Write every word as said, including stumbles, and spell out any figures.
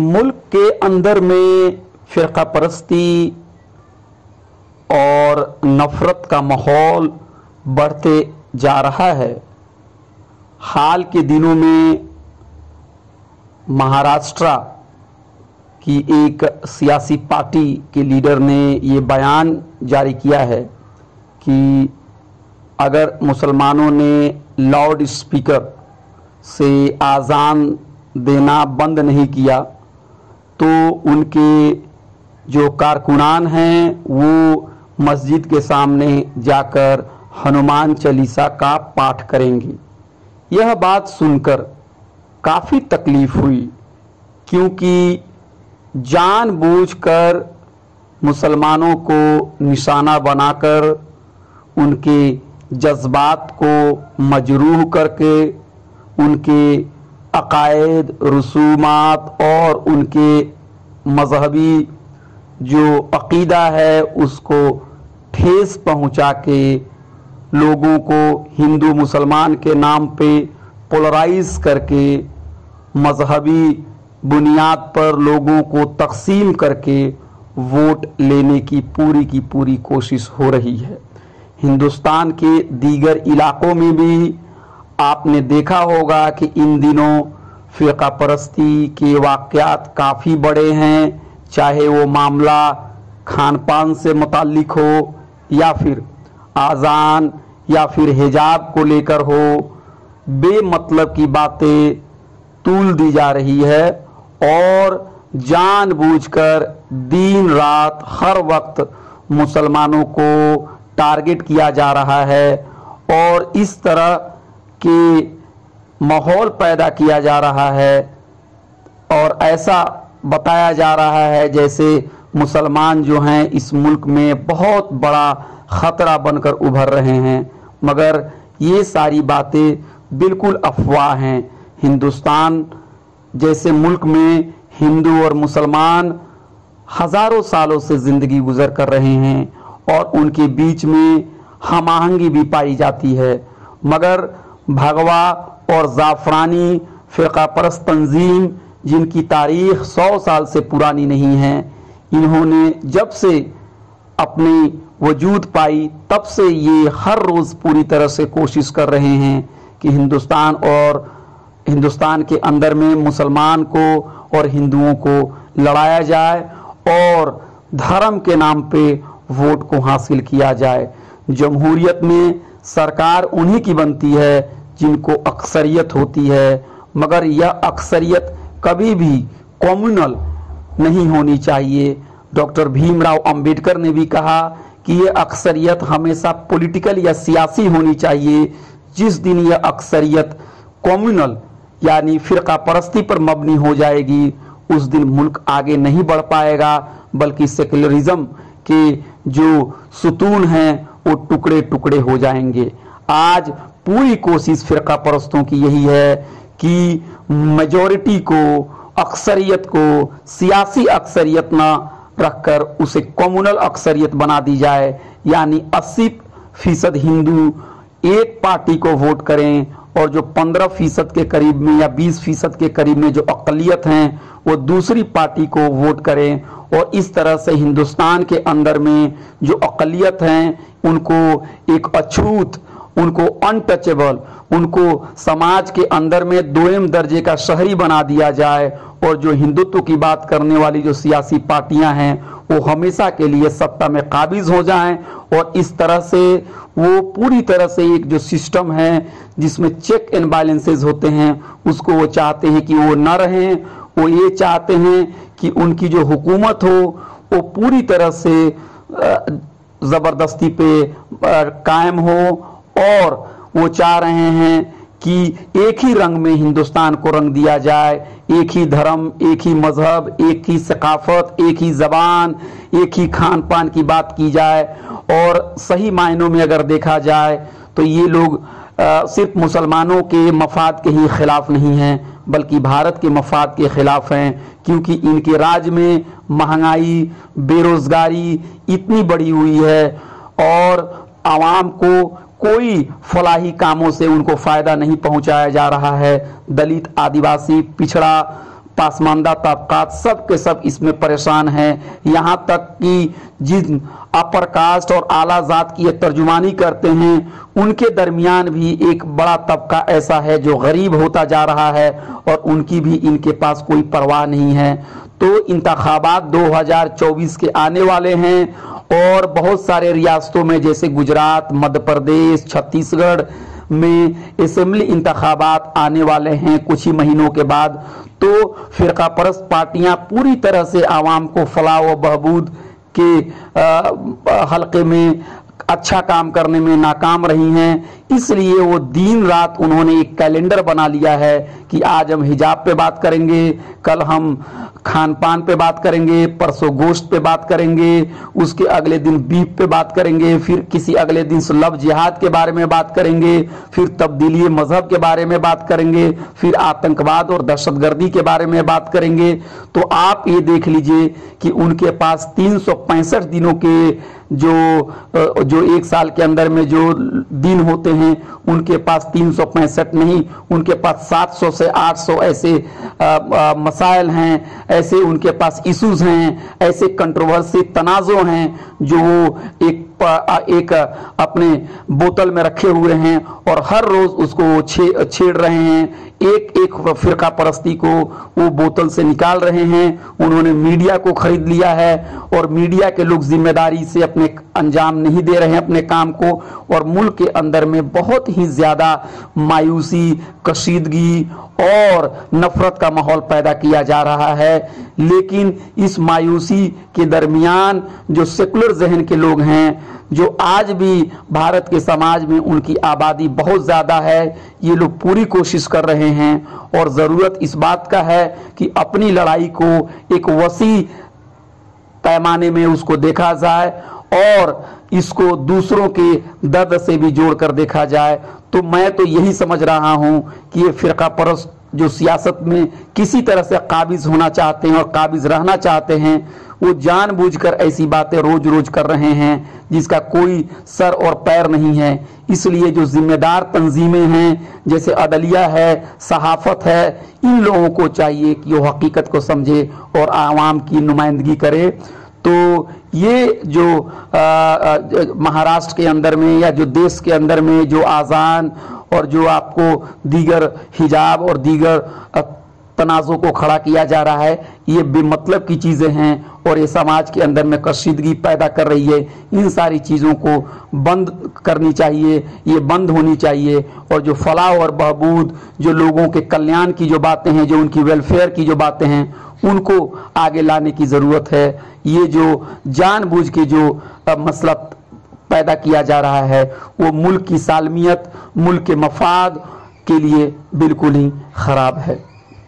मुल्क के अंदर में फ़िरका परस्ती और नफ़रत का माहौल बढ़ते जा रहा है। हाल के दिनों में महाराष्ट्र की एक सियासी पार्टी के लीडर ने ये बयान जारी किया है कि अगर मुसलमानों ने लाउड स्पीकर से आज़ान देना बंद नहीं किया तो उनके जो कारकुनान हैं वो मस्जिद के सामने जाकर हनुमान चालीसा का पाठ करेंगे। यह बात सुनकर काफ़ी तकलीफ़ हुई, क्योंकि जानबूझकर मुसलमानों को निशाना बनाकर उनके जज्बात को मजरूह करके उनके अकायद, रसूमात और उनके मजहबी जो अक़ीदा है उसको ठेस पहुँचा के लोगों को हिंदू मुसलमान के नाम पे पोलराइज़ करके मजहबी बुनियाद पर लोगों को तकसीम करके वोट लेने की पूरी की पूरी कोशिश हो रही है। हिंदुस्तान के दीगर इलाक़ों में भी आपने देखा होगा कि इन दिनों फ़िरका परस्ती के वाक़यात काफ़ी बड़े हैं, चाहे वो मामला खान पान से मुताल्लिक हो या फिर आज़ान या फिर हिजाब को लेकर हो। बेमतलब की बातें तूल दी जा रही है और जानबूझकर दिन रात हर वक्त मुसलमानों को टारगेट किया जा रहा है और इस तरह कि माहौल पैदा किया जा रहा है और ऐसा बताया जा रहा है जैसे मुसलमान जो हैं इस मुल्क में बहुत बड़ा ख़तरा बनकर उभर रहे हैं, मगर ये सारी बातें बिल्कुल अफवाह हैं। हिंदुस्तान जैसे मुल्क में हिंदू और मुसलमान हज़ारों सालों से ज़िंदगी गुजर कर रहे हैं और उनके बीच में हमाहंगी भी पाई जाती है, मगर भगवा और ज़ाफ़रानी फ़िरका परस्त तंजीम जिनकी तारीख सौ साल से पुरानी नहीं है, इन्होंने जब से अपनी वजूद पाई तब से ये हर रोज़ पूरी तरह से कोशिश कर रहे हैं कि हिंदुस्तान और हिंदुस्तान के अंदर में मुसलमान को और हिंदुओं को लड़ाया जाए और धर्म के नाम पे वोट को हासिल किया जाए। जमहूरियत में सरकार उन्हीं की बनती है जिनको अक्सरियत होती है, मगर यह अक्सरियत कभी भी कम्युनल नहीं होनी चाहिए। डॉक्टर भीमराव अंबेडकर ने भी कहा कि यह अक्सरियत हमेशा पॉलिटिकल या सियासी होनी चाहिए। जिस दिन यह अक्सरियत कम्युनल यानी फ़िरका परस्ती पर मबनी हो जाएगी उस दिन मुल्क आगे नहीं बढ़ पाएगा, बल्कि सेकुलरिज़म के जो सुतून हैं वो टुकड़े टुकड़े हो जाएंगे। आज पूरी कोशिश फ़िरका परस्तों की यही है कि मेजॉरिटी को, अक्सरियत को सियासी अक्सरियत ना रखकर उसे कम्युनल अक्सरियत बना दी जाए, यानी अस्सी फीसद हिंदू एक पार्टी को वोट करें और जो पंद्रह फीसद के करीब में या बीस फीसद के करीब में जो अक़लियत हैं वो दूसरी पार्टी को वोट करें और इस तरह से हिंदुस्तान के अंदर में जो अक़लियत हैं उनको एक अछूत, उनको अनटचेबल, उनको समाज के अंदर में दोयम दर्जे का शहरी बना दिया जाए। और जो हिंदुत्व की बात करने वाली जो सियासी पार्टियां हैं वो हमेशा के लिए सत्ता में काबिज़ हो जाएं और इस तरह से वो पूरी तरह से एक जो सिस्टम है जिसमें चेक एंड बैलेंसेस होते हैं उसको वो चाहते हैं कि वो न रहें। वो ये चाहते हैं कि उनकी जो हुकूमत हो वो पूरी तरह से ज़बरदस्ती पे कायम हो और वो चाह रहे हैं कि एक ही रंग में हिंदुस्तान को रंग दिया जाए, एक ही धर्म, एक ही मज़हब, एक ही सकाफ़त, एक ही ज़बान, एक ही खान पान की बात की जाए। और सही मायनों में अगर देखा जाए तो ये लोग आ, सिर्फ मुसलमानों के मफाद के ही ख़िलाफ़ नहीं हैं बल्कि भारत के मफाद के ख़िलाफ़ हैं, क्योंकि इनके राज में महंगाई, बेरोज़गारी इतनी बढ़ी हुई है और आवाम को कोई फलाही कामों से उनको फ़ायदा नहीं पहुंचाया जा रहा है। दलित, आदिवासी, पिछड़ा पासमानदा तबकात सब के सब इसमें परेशान हैं। यहाँ तक कि जिन अपर कास्ट और आला जात की तर्जुमानी करते हैं उनके दरमियान भी एक बड़ा तबका ऐसा है जो गरीब होता जा रहा है और उनकी भी इनके पास कोई परवाह नहीं है। तो इंतखाबात दो हज़ार चौबीस के आने वाले हैं और बहुत सारे रियासतों में जैसे गुजरात, मध्य प्रदेश, छत्तीसगढ़ में असम्बली इंतखाबात आने वाले हैं कुछ ही महीनों के बाद। तो फिरका परस्त पार्टियाँ पूरी तरह से आवाम को फलाह व बहबूद के हलके में अच्छा काम करने में नाकाम रही हैं, इसलिए वो दिन रात उन्होंने एक कैलेंडर बना लिया है कि आज हम हिजाब पे बात करेंगे, कल हम खान पान पे बात करेंगे, परसों गोश्त पे बात करेंगे, उसके अगले दिन बीफ पे बात करेंगे, फिर किसी अगले दिन सुलभ जिहाद के बारे में बात करेंगे, फिर तब्दीली मजहब के बारे में बात करेंगे, फिर आतंकवाद और दहशतगर्दी के बारे में बात करेंगे। तो आप ये देख लीजिए कि उनके पास तीन सौ पैंसठ दिनों के जो जो एक साल के अंदर में जो दिन होते हैं उनके पास तीन सौ पैंसठ नहीं, उनके पास सात सौ से आठ सौ ऐसे मसाइल हैं, ऐसे उनके पास इशूज हैं, ऐसे कंट्रोवर्सी तनाज़ो हैं जो वो एक एक अपने बोतल में रखे हुए हैं और हर रोज उसको छे, छेड़ रहे हैं। एक एक फिरका परस्ती को वो बोतल से निकाल रहे हैं। उन्होंने मीडिया को खरीद लिया है और मीडिया के लोग जिम्मेदारी से अपने अंजाम नहीं दे रहे हैं अपने काम को, और मुल्क के अंदर में बहुत ही ज्यादा मायूसी, कशीदगी और नफरत का माहौल पैदा किया जा रहा है। लेकिन इस मायूसी के दरमियान जो सेकुलर जहन के लोग हैं, जो आज भी भारत के समाज में उनकी आबादी बहुत ज़्यादा है, ये लोग पूरी कोशिश कर रहे हैं और ज़रूरत इस बात का है कि अपनी लड़ाई को एक वसी पैमाने में उसको देखा जाए और इसको दूसरों के दर्द से भी जोड़कर देखा जाए। तो मैं तो यही समझ रहा हूँ कि ये फिरका परस्त जो सियासत में किसी तरह से काबिज होना चाहते हैं और काबिज रहना चाहते हैं, वो जानबूझकर ऐसी बातें रोज रोज कर रहे हैं जिसका कोई सर और पैर नहीं है। इसलिए जो जिम्मेदार तंजीमें हैं जैसे अदलिया है, सहाफत है, इन लोगों को चाहिए कि वो हकीकत को समझे और आवाम की नुमाइंदगी करे। तो ये जो महाराष्ट्र के अंदर में या जो देश के अंदर में जो आज़ान और जो आपको दीगर हिजाब और दीगर तनाज़ों को खड़ा किया जा रहा है, ये बेमतलब की चीज़ें हैं और ये समाज के अंदर में कशीदगी पैदा कर रही है। इन सारी चीज़ों को बंद करनी चाहिए, ये बंद होनी चाहिए। और जो फलाह और बहबूद, जो लोगों के कल्याण की जो बातें हैं, जो उनकी वेलफेयर की जो बातें हैं, उनको आगे लाने की ज़रूरत है। ये जो जानबूझ के जो मसला पैदा किया जा रहा है वो मुल्क की सालमियत, मुल्क के मफाद के लिए बिल्कुल ही ख़राब है।